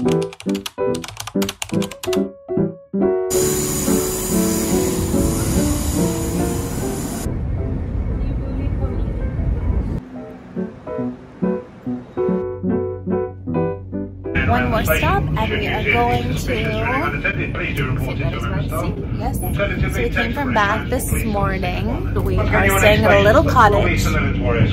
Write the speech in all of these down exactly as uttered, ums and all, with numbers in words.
One more stop and we are going to... Yes. So we came from Bath this morning. We are staying at a little cottage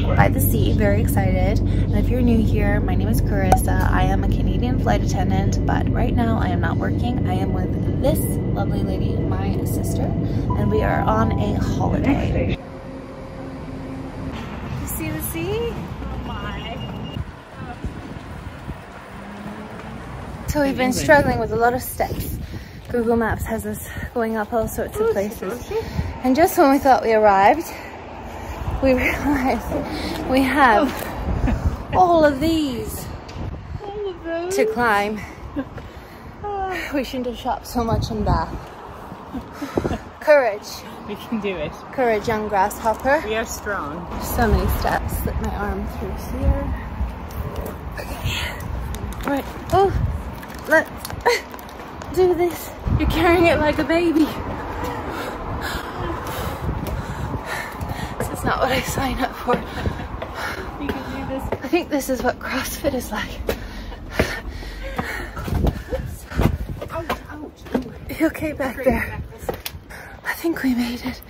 by the sea. Very excited. And if you're new here, my name is Carissa. I am a Canadian flight attendant, but right now I am not working. I am with this lovely lady, my sister, and we are on a holiday. You see the sea? So we've been struggling with a lot of steps. Google Maps has us going up all sorts of places. And just when we thought we arrived, we realized we have all of these all of those. to climb. We shouldn't have shopped so much in Bath. Courage. We can do it. Courage, young grasshopper. We are strong. So many steps. Slip my arm through here. Okay. Right. Oh. Let's do this. You're carrying it like a baby. This is not what I signed up for. You can do this. I think this is what CrossFit is like. Ouch, ouch. You okay back there? I think we made it.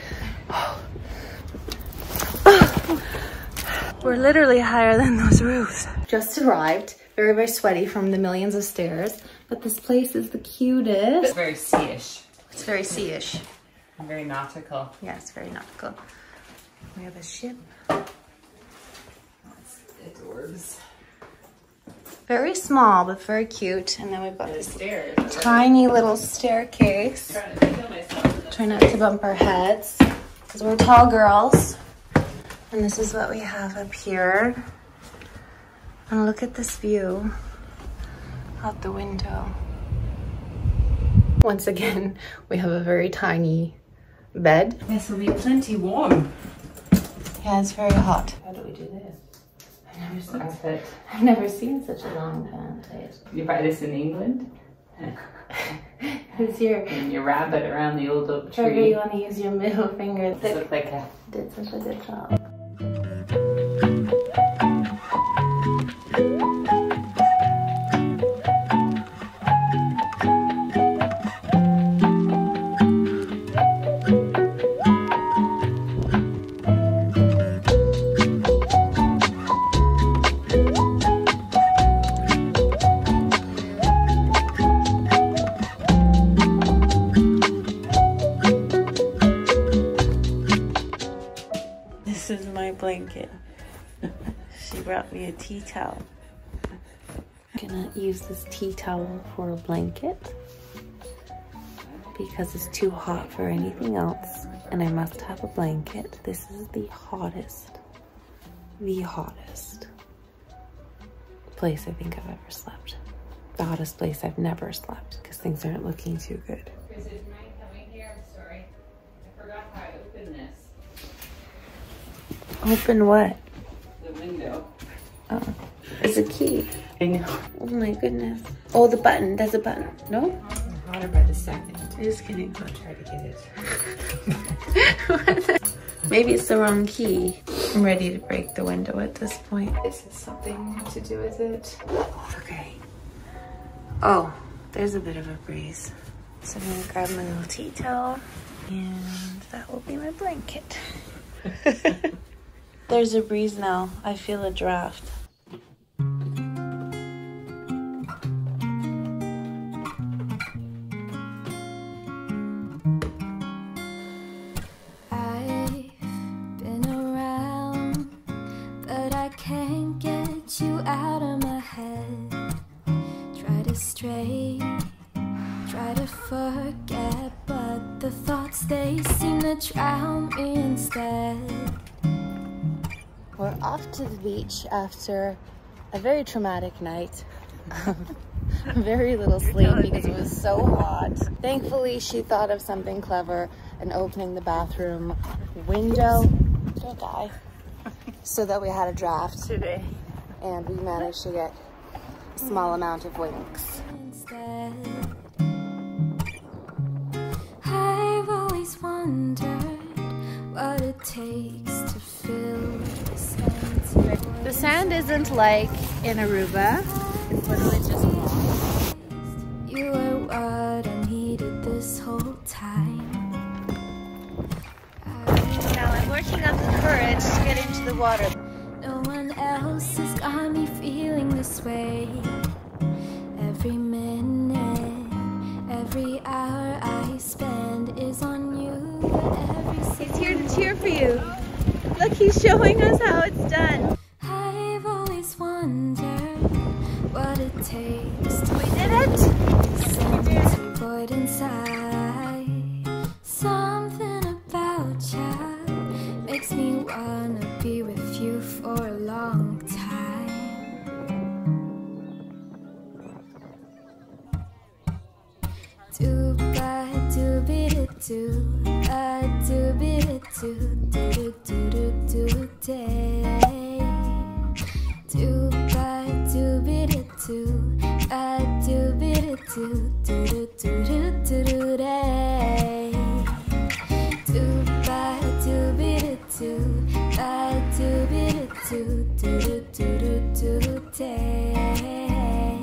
Oh. Oh. We're literally higher than those roofs. Just arrived. Very, very sweaty from the millions of stairs, but this place is the cutest. It's very sea-ish. It's very sea-ish. Very nautical. Yeah, it's very nautical. We have a ship. That's adorbs. Very small, but very cute. And then we've got this stairs, tiny little staircase. I'm trying to kill myself. Try not to bump our heads, because we're tall girls. And this is what we have up here. And look at this view out the window. Once again, we have a very tiny bed. This will be plenty warm. Yeah, it's very hot. How do we do this? I've never seen, it. I've never seen such a long plant. You buy this in England? It's your... And you wrap it around the old oak tree. Trevor, you want to use your middle finger. This looks like a... Did such a good job. This is my blanket. She brought me a tea towel. I'm gonna use this tea towel for a blanket because it's too hot for anything else and I must have a blanket. This is the hottest, the hottest place I think I've ever slept. The hottest place I've never slept because things aren't looking too good. Chris, is mine coming here? I'm sorry. I forgot how I opened this. Open what? The window. Oh, there's a key. I know. Oh my goodness. Oh, the button. There's a button. No? I'm hotter by the second. Just kidding. I'll try to get it. Maybe it's the wrong key. I'm ready to break the window at this point. Is this something to do with it? Okay. Oh, there's a bit of a breeze. So I'm gonna grab my little tea towel and that will be my blanket. There's a breeze now. I feel a draft. I've been around, but I can't get you out of my head. Try to stray, try to forget, but the thoughts, they seem to drown me instead. We're off to the beach after a very traumatic night. Very little sleep because it was so hot. Thankfully, she thought of something clever and opening the bathroom window. Don't die. So that we had a draft today. And we managed to get small amount of winks. I've always wondered what it takes to fill the sand. The sand isn't like in Aruba. It's literally just walls. You were what I needed this whole time. Now I'm working up the courage to get into the water. No one else has got me feeling this way. Every minute, every hour I spend is on you. Every He's here to cheer for you. Look, he's showing us how it's done. I've always wondered what it takes. We did it! We did it! Void inside. Something about you makes me wanna be with you for a long time. Dooba dooby doo, a dooby doo, doo doo doo doo day. Dooba dooby doo, a dooby doo, doo doo doo doo day. Dooba dooby doo, a dooby doo, doo doo doo day.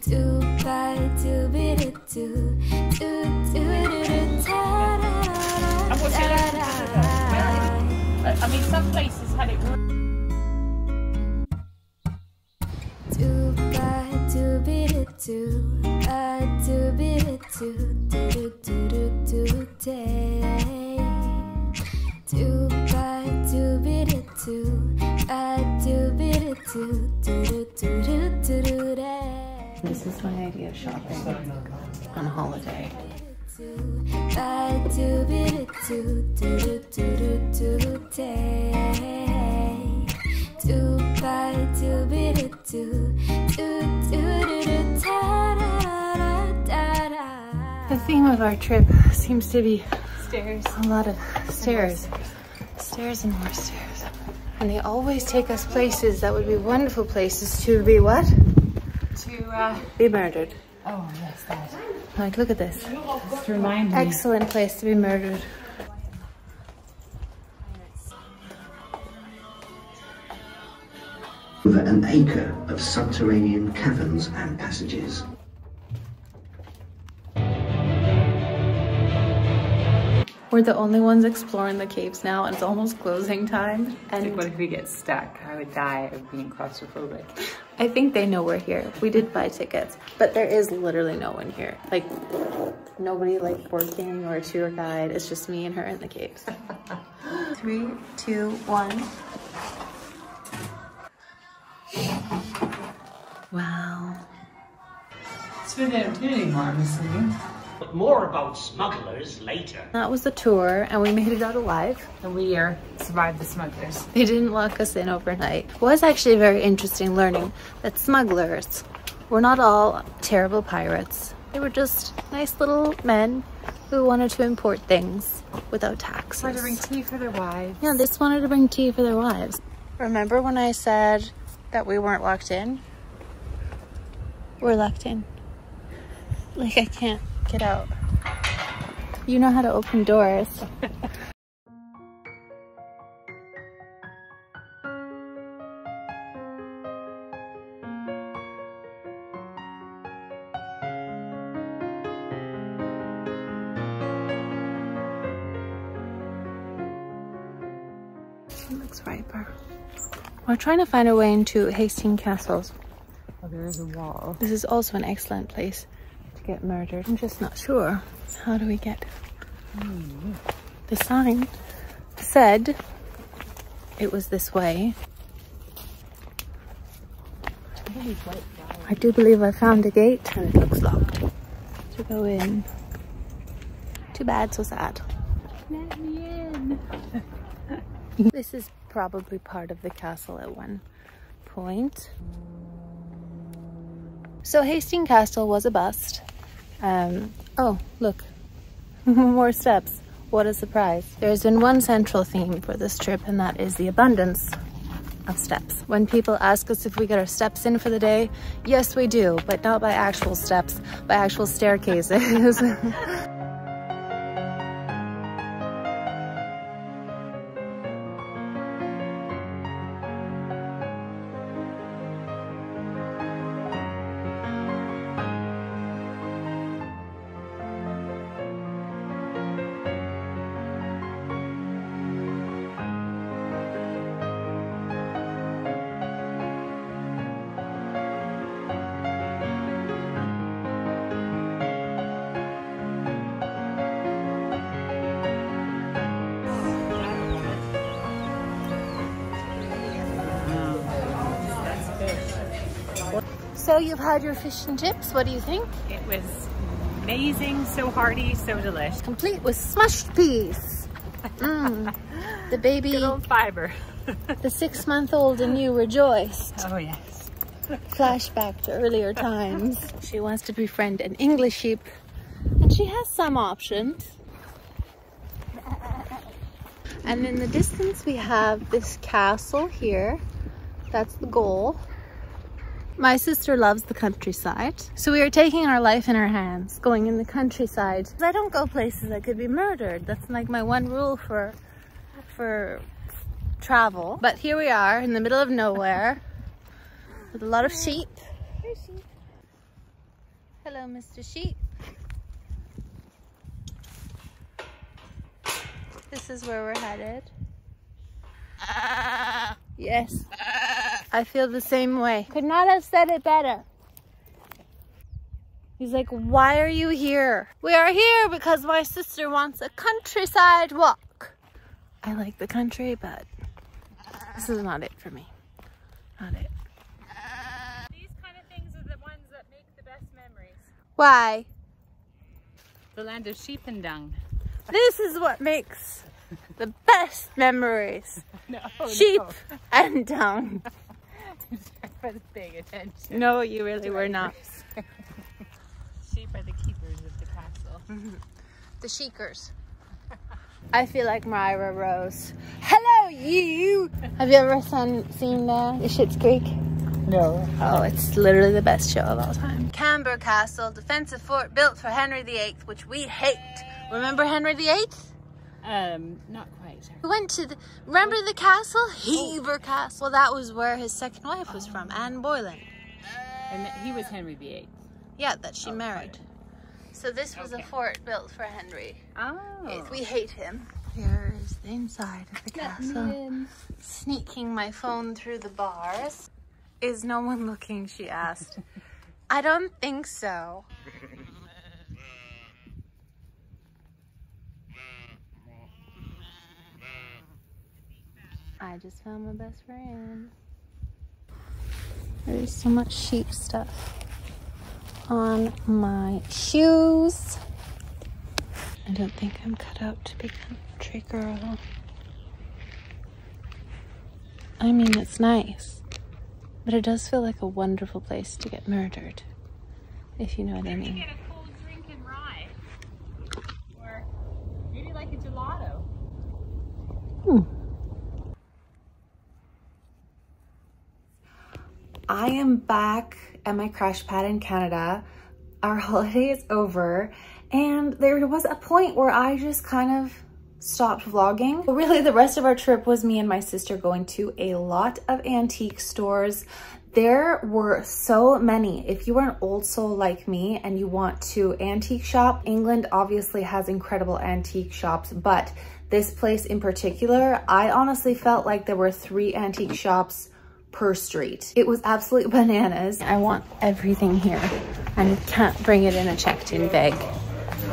Dooba dooby doo, doo doo doo da da. I mean, some places had it. Dooba dooby doo, a dooby doo, doo doo doo day. Dooba dooby doo, a dooby doo, doo doo doo day. This is my idea of shopping on a holiday. A dooby doo, doo doo doo day. Dooba dooby doo, doo doo doo da da da. The theme of our trip seems to be stairs. A lot of stairs. Stairs and more stairs. And they always take us places that would be wonderful places to be what? To uh, be murdered. Oh, yes, that. Like, look at this. This reminds me. Excellent place to be murdered. Over an acre of subterranean caverns and passages. We're the only ones exploring the caves now, and it's almost closing time. And like, what if we get stuck? I would die of being claustrophobic. I think they know we're here. We did buy tickets, but there is literally no one here. Like, nobody like working or a tour guide. It's just me and her in the caves. Three, two, one. Wow. It's been entertaining, honestly. But more about smugglers later. That was the tour, and we made it out alive. And we uh, survived the smugglers. They didn't lock us in overnight. It was actually very interesting learning that smugglers were not all terrible pirates. They were just nice little men who wanted to import things without taxes. Wanted to bring tea for their wives. Yeah, they just wanted to bring tea for their wives. Remember when I said that we weren't locked in? We're locked in. Like, I can't get out. You know how to open doors. It looks riper. We're trying to find our way into Hastings Castle. Oh, there is a wall. This is also an excellent place to get murdered. I'm just not sure. How do we get? Mm. The sign said it was this way. I do believe I found a gate and it looks locked. To go in. Too bad, so sad. Let me in. This is probably part of the castle at one point. So Hastings Castle was a bust. Um, oh, look, more steps. What a surprise. There's been one central theme for this trip, and that is the abundance of steps. When people ask us if we get our steps in for the day, yes we do, but not by actual steps, by actual staircases. So you've had your fish and chips, what do you think? It was amazing, so hearty, so delicious. Complete with smashed peas. Mm. The baby... Good old fiber. The six-month-old and you rejoiced. Oh, yes. Flashback to earlier times. She wants to befriend an English sheep, and she has some options. And in the distance we have this castle here. That's the goal. My sister loves the countryside, so we are taking our life in our hands, going in the countryside. I don't go places I could be murdered. That's like my one rule for, for travel. But here we are in the middle of nowhere with a lot of sheep. Here's sheep. Hello, Mister Sheep. This is where we're headed. Yes. I feel the same way. Could not have said it better. He's like, why are you here? We are here because my sister wants a countryside walk. I like the country, but this is not it for me. Not it. These kind of things are the ones that make the best memories. Why? The land of sheep and dung. This is what makes the best memories. No, sheep no. and dung. I wasn't paying attention. No, you really were not. Sheep are the keepers of the castle. Mm-hmm. The sheikers. I feel like Myra Rose. Hello, you! Have you ever seen, seen uh, the Schitt's Creek? No. Oh, it's literally the best show of all time. Camber Castle, defensive fort built for Henry the eighth, which we hate. Remember Henry the eighth? Um, not quite. We went to the, remember the castle? Hever Castle. Well, that was where his second wife was from, Anne Boleyn. And that he was Henry the eighth. Yeah, that she oh, married. Right. So this was okay. a fort built for Henry. Oh. We hate him. Here is the inside of the castle. Sneaking my phone through the bars. Is no one looking, she asked. I don't think so. I just found my best friend. There's so much sheep stuff on my shoes. I don't think I'm cut out to be a country girl. I mean, it's nice, but it does feel like a wonderful place to get murdered, if you know what I mean. You get a cold drink and rye, or maybe like a gelato. Hmm. I am back at my crash pad in Canada. Our holiday is over, and there was a point where I just kind of stopped vlogging. But really, the rest of our trip was me and my sister going to a lot of antique stores. There were so many. If you are an old soul like me and you want to antique shop, England obviously has incredible antique shops, but this place in particular, I honestly felt like there were three antique shops per street. It was absolute bananas. I want everything here and can't bring it in a checked-in bag,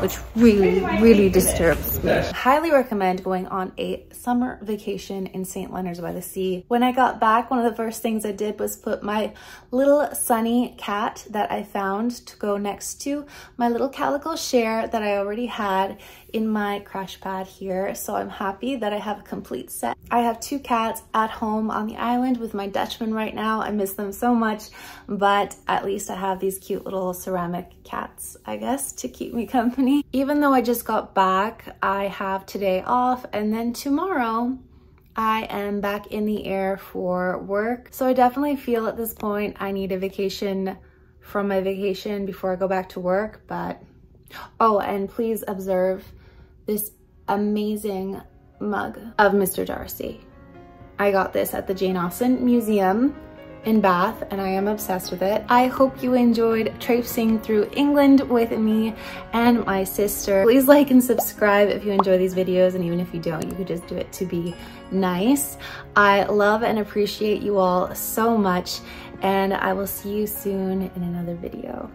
which really, really disturbs me. Highly recommend going on a summer vacation in Saint Leonard's by the Sea. When I got back, one of the first things I did was put my little Sunny cat that I found to go next to my little calico share that I already had in my crash pad here. So I'm happy that I have a complete set. I have two cats at home on the island with my Dutchman right now. I miss them so much, but at least I have these cute little ceramic cats, I guess, to keep me company. Even though I just got back, I have today off, and then tomorrow I am back in the air for work. So I definitely feel at this point I need a vacation from my vacation before I go back to work. But oh, and please observe this amazing mug of Mister Darcy. I got this at the Jane Austen Museum in Bath, and I am obsessed with it. I hope you enjoyed traipsing through England with me and my sister. Please like and subscribe if you enjoy these videos, and even if you don't, you could just do it to be nice. I love and appreciate you all so much, and I will see you soon in another video.